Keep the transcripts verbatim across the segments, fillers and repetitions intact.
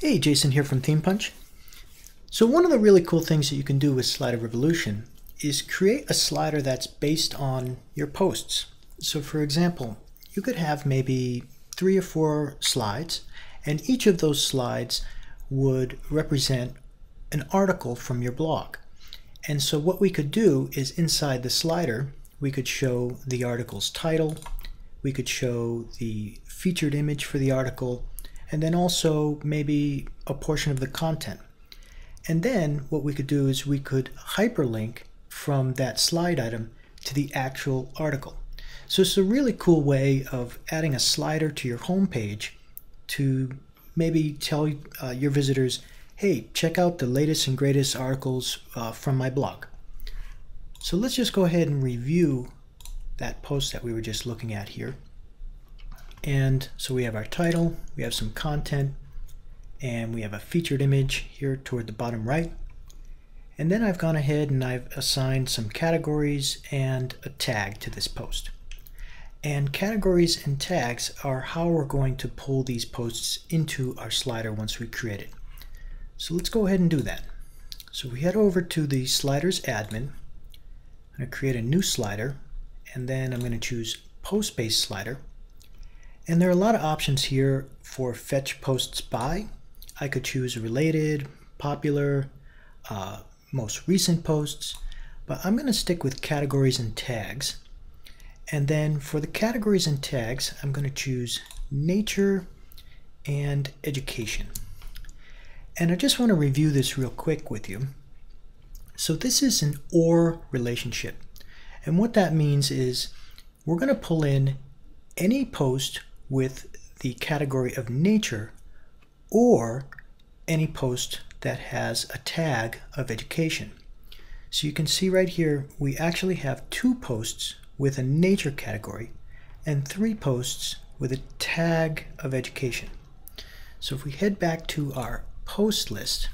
Hey, Jason here from Theme Punch. So one of the really cool things that you can do with Slider Revolution is create a slider that's based on your posts. So for example, you could have maybe three or four slides, and each of those slides would represent an article from your blog. And so what we could do is inside the slider, we could show the article's title, we could show the featured image for the article, and then also maybe a portion of the content. And then what we could do is we could hyperlink from that slide item to the actual article. So it's a really cool way of adding a slider to your homepage to maybe tell uh, your visitors, hey, check out the latest and greatest articles uh, from my blog. So let's just go ahead and review that post that we were just looking at here. And so we have our title, we have some content, and we have a featured image here toward the bottom right. And then I've gone ahead and I've assigned some categories and a tag to this post. And categories and tags are how we're going to pull these posts into our slider once we create it. So let's go ahead and do that. So we head over to the sliders admin. I'm going to create a new slider, and then I'm going to choose post-based slider. And there are a lot of options here for fetch posts by. I could choose related, popular, uh, most recent posts, but I'm going to stick with categories and tags. And then for the categories and tags, I'm going to choose nature and education. And I just want to review this real quick with you. So this is an or relationship. And what that means is we're going to pull in any post with the category of nature or any post that has a tag of education. So you can see right here, we actually have two posts with a nature category and three posts with a tag of education. So if we head back to our post list,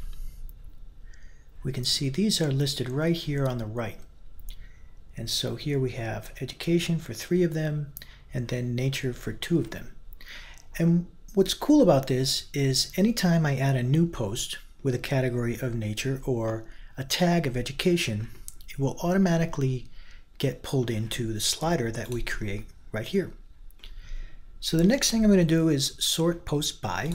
we can see these are listed right here on the right. And so here we have education for three of them, and then nature for two of them. And what's cool about this is anytime I add a new post with a category of nature or a tag of education, it will automatically get pulled into the slider that we create right here. So the next thing I'm going to do is sort post by,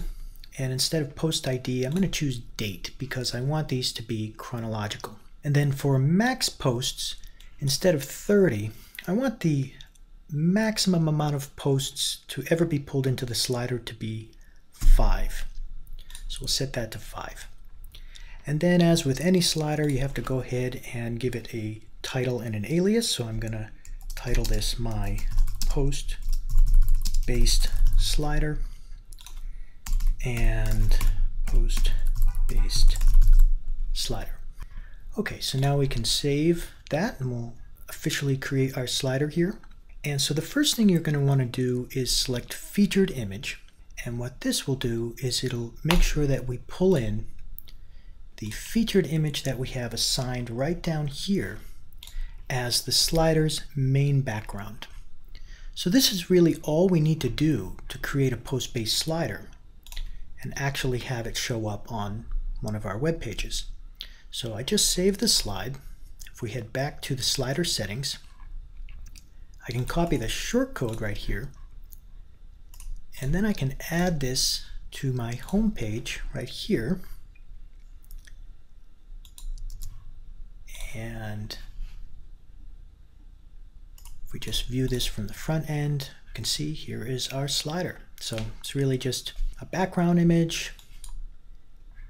and instead of post I D, I'm going to choose date because I want these to be chronological. And then for max posts, instead of thirty, I want the maximum amount of posts to ever be pulled into the slider to be five. So we'll set that to five. And then as with any slider, you have to go ahead and give it a title and an alias. So I'm going to title this my post based slider and post based slider. Okay, so now we can save that and we'll officially create our slider here. And so the first thing you're going to want to do is select featured image. And what this will do is it'll make sure that we pull in the featured image that we have assigned right down here as the slider's main background. So this is really all we need to do to create a post-based slider and actually have it show up on one of our web pages. So I just saved the slide. If we head back to the slider settings, I can copy the shortcode right here, and then I can add this to my home page right here. And if we just view this from the front end, you can see here is our slider. So it's really just a background image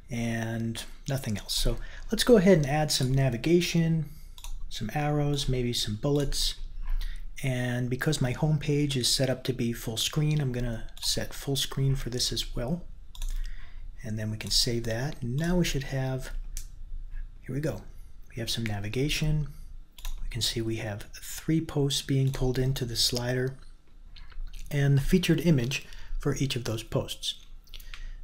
and nothing else. So let's go ahead and add some navigation, some arrows, maybe some bullets. And because my home page is set up to be full screen, I'm going to set full screen for this as well. And then we can save that. And now we should have, here we go. We have some navigation. We can see we have three posts being pulled into the slider and the featured image for each of those posts.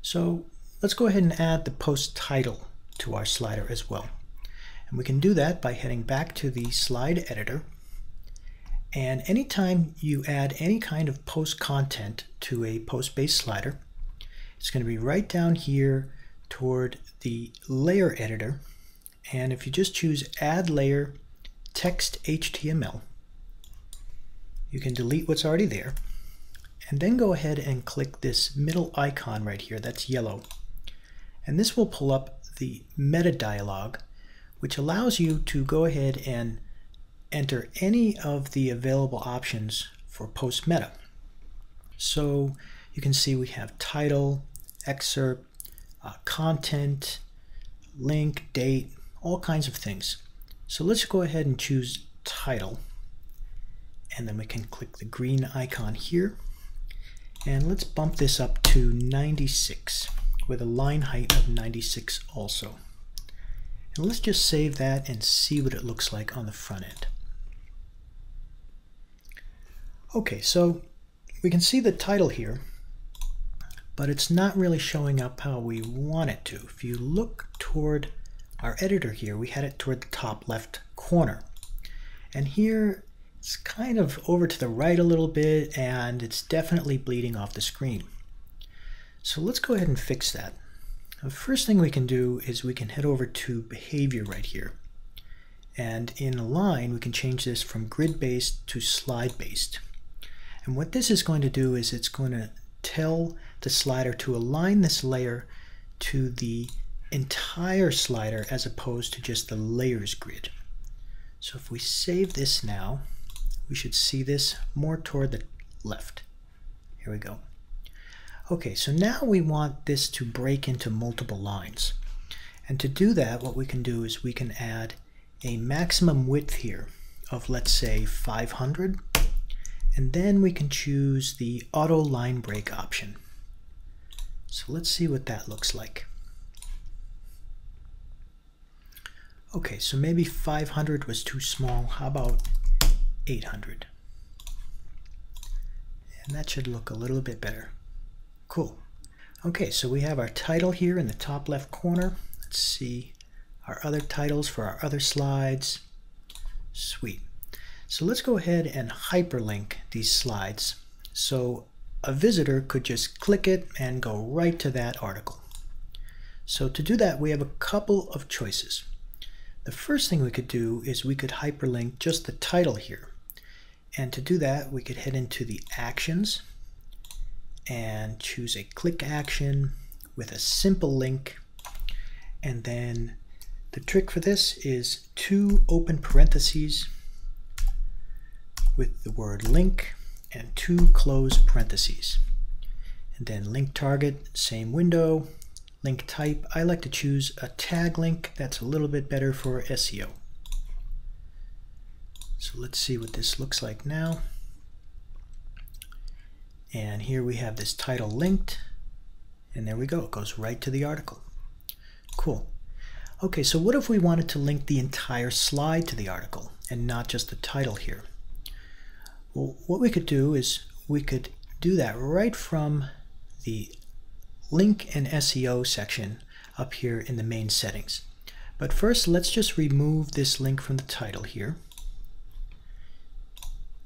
So let's go ahead and add the post title to our slider as well. And we can do that by heading back to the slide editor. And anytime you add any kind of post content to a post-based slider, It's going to be right down here toward the layer editor. And if you just choose add layer text H T M L, you can delete what's already there. And then go ahead and click this middle icon right here that's yellow. And this will pull up the meta dialog, which allows you to go ahead and enter any of the available options for post meta. So you can see we have title, excerpt, uh, content, link, date, all kinds of things. So let's go ahead and choose title. And then we can click the green icon here. And let's bump this up to ninety-six with a line height of ninety-six also. And let's just save that and see what it looks like on the front end. Okay, so we can see the title here, but it's not really showing up how we want it to. If you look toward our editor here, we had it toward the top left corner. And here, it's kind of over to the right a little bit, and it's definitely bleeding off the screen. So let's go ahead and fix that. The first thing we can do is we can head over to behavior right here. And in line, we can change this from grid-based to slide-based. And what this is going to do is it's going to tell the slider to align this layer to the entire slider as opposed to just the layers grid. So if we save this now, we should see this more toward the left. Here we go. Okay, so now we want this to break into multiple lines. And to do that, what we can do is we can add a maximum width here of, let's say, five hundred. And then we can choose the auto line break option. So let's see what that looks like. Okay, so maybe five hundred was too small. How about eight hundred? And that should look a little bit better. Cool. Okay, so we have our title here in the top left corner. Let's see our other titles for our other slides. Sweet. So let's go ahead and hyperlink these slides so a visitor could just click it and go right to that article. So to do that, we have a couple of choices. The first thing we could do is we could hyperlink just the title here. And to do that, we could head into the actions and choose a click action with a simple link. And then the trick for this is two open parentheses with the word link and two close parentheses. And then link target, same window, link type. I like to choose a tag link. That's a little bit better for S E O. So let's see what this looks like now. And here we have this title linked, and there we go. It goes right to the article. Cool. Okay, so what if we wanted to link the entire slide to the article and not just the title here? Well, what we could do is we could do that right from the link and S E O section up here in the main settings. But first, let's just remove this link from the title here.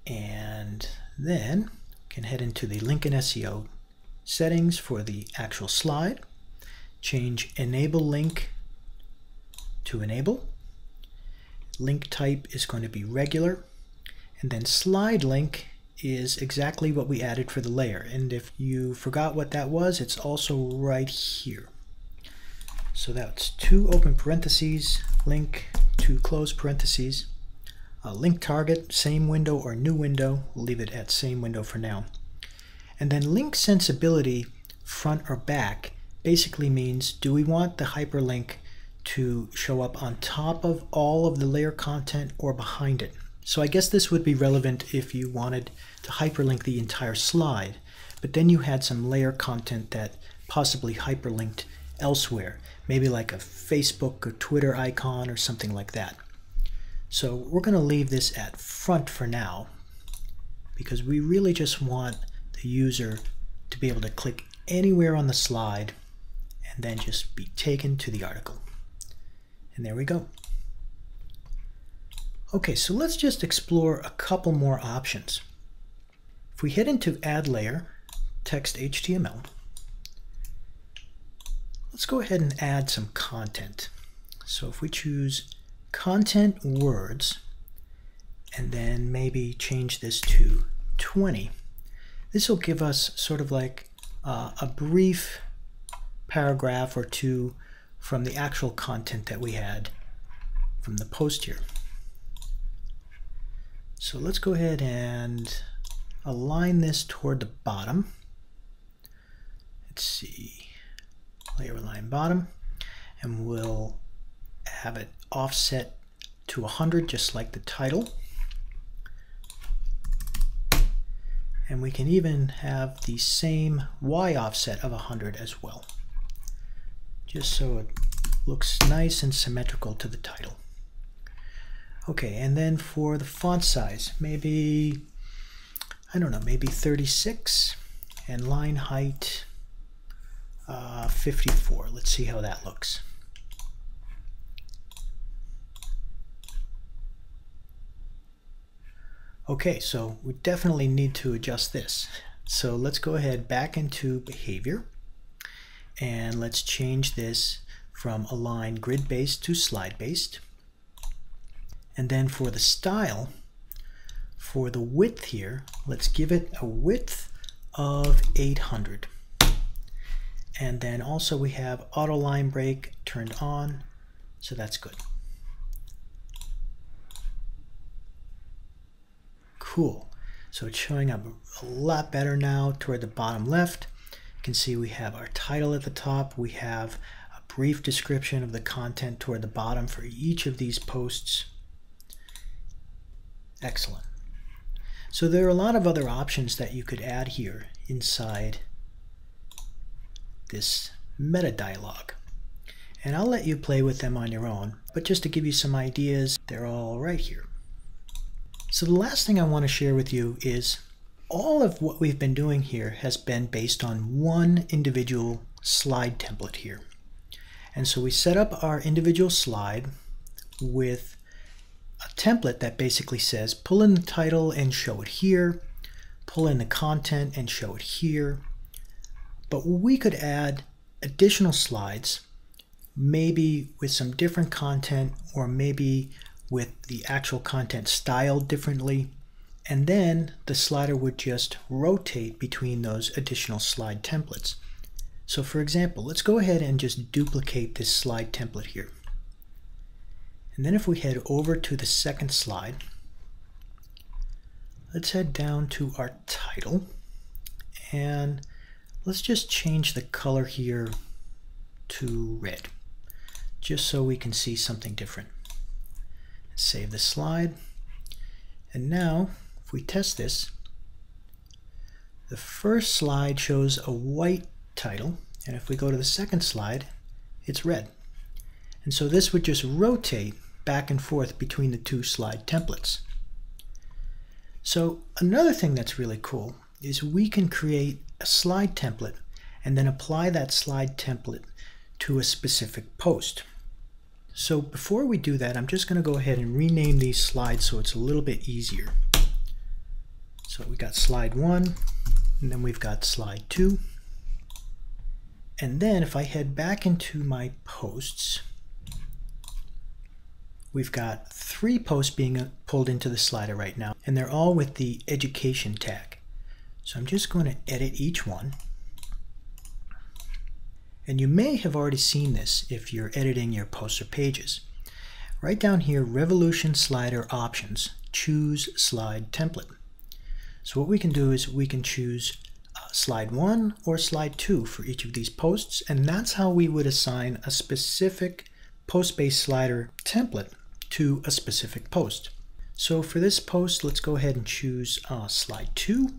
And then can head into the link and S E O settings for the actual slide, change enable link to enable, link type is going to be regular, and then slide link is exactly what we added for the layer. And if you forgot what that was, it's also right here. So that's two open parentheses, link, two close parentheses, Uh, link target, same window or new window. We'll leave it at same window for now. And then link sensibility, front or back, basically means do we want the hyperlink to show up on top of all of the layer content or behind it? So I guess this would be relevant if you wanted to hyperlink the entire slide, but then you had some layer content that possibly hyperlinked elsewhere, maybe like a Facebook or Twitter icon or something like that. So we're going to leave this at front for now because we really just want the user to be able to click anywhere on the slide and then just be taken to the article. And there we go. Okay, so let's just explore a couple more options. If we head into Add Layer, Text H T M L, let's go ahead and add some content. So if we choose content words, and then maybe change this to twenty, this will give us sort of like uh, a brief paragraph or two from the actual content that we had from the post here. So let's go ahead and align this toward the bottom. Let's see, layer align bottom, and we'll have it offset to one hundred just like the title. And we can even have the same Y offset of one hundred as well, just so it looks nice and symmetrical to the title. Okay, and then for the font size, maybe, I don't know, maybe thirty-six, and line height uh, fifty-four. Let's see how that looks. Okay, so we definitely need to adjust this. So let's go ahead back into behavior, and let's change this from align grid based to slide based. And then for the style, for the width here, let's give it a width of eight hundred. And then also we have auto line break turned on, so that's good. Cool. So it's showing up a lot better now toward the bottom left. You can see we have our title at the top. We have a brief description of the content toward the bottom for each of these posts. Excellent. So there are a lot of other options that you could add here inside this meta dialog. And I'll let you play with them on your own, but just to give you some ideas, they're all right here. So the last thing I want to share with you is all of what we've been doing here has been based on one individual slide template here. And so we set up our individual slide with a template that basically says pull in the title and show it here, pull in the content and show it here. But we could add additional slides, maybe with some different content, or maybe with the actual content styled differently, and then the slider would just rotate between those additional slide templates. So for example, let's go ahead and just duplicate this slide template here. And then if we head over to the second slide, let's head down to our title, and let's just change the color here to red, just so we can see something different. Save the slide. And now, if we test this, the first slide shows a white title, and if we go to the second slide, it's red. And so this would just rotate back and forth between the two slide templates. So another thing that's really cool is we can create a slide template and then apply that slide template to a specific post. So before we do that, I'm just going to go ahead and rename these slides so it's a little bit easier. So we got slide one, and then we've got slide two. And then if I head back into my posts, we've got three posts being pulled into the slider right now, and they're all with the education tag. So I'm just going to edit each one. And you may have already seen this if you're editing your posts or pages. Right down here, Revolution Slider Options, choose slide template. So what we can do is we can choose uh, slide one or slide two for each of these posts, and that's how we would assign a specific post-based slider template to a specific post. So for this post, let's go ahead and choose uh, slide two.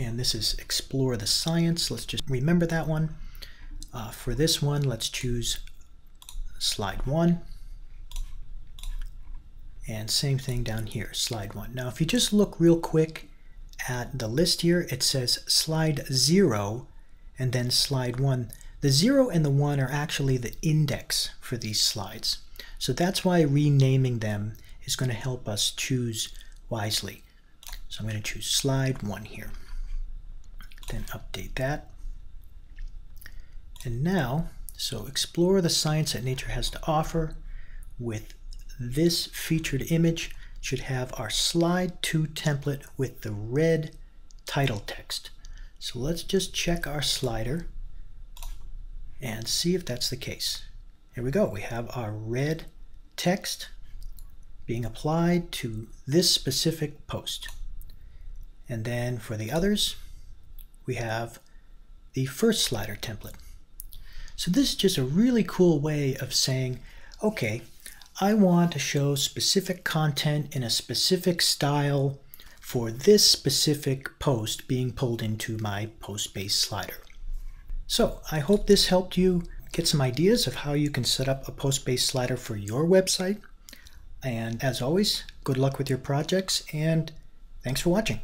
And this is Explore the Science. Let's just remember that one. Uh, for this one, let's choose slide one. And same thing down here, slide one. Now, if you just look real quick at the list here, it says slide zero and then slide one. The zero and the one are actually the index for these slides. So that's why renaming them is going to help us choose wisely. So I'm going to choose slide one here. Then update that. And now, so explore the science that nature has to offer with this featured image. It should have our slide two template with the red title text. So let's just check our slider and see if that's the case. Here we go. We have our red text being applied to this specific post. And then for the others, we have the first slider template. So this is just a really cool way of saying, okay, I want to show specific content in a specific style for this specific post being pulled into my post-based slider. So I hope this helped you get some ideas of how you can set up a post-based slider for your website. And as always, good luck with your projects, and thanks for watching.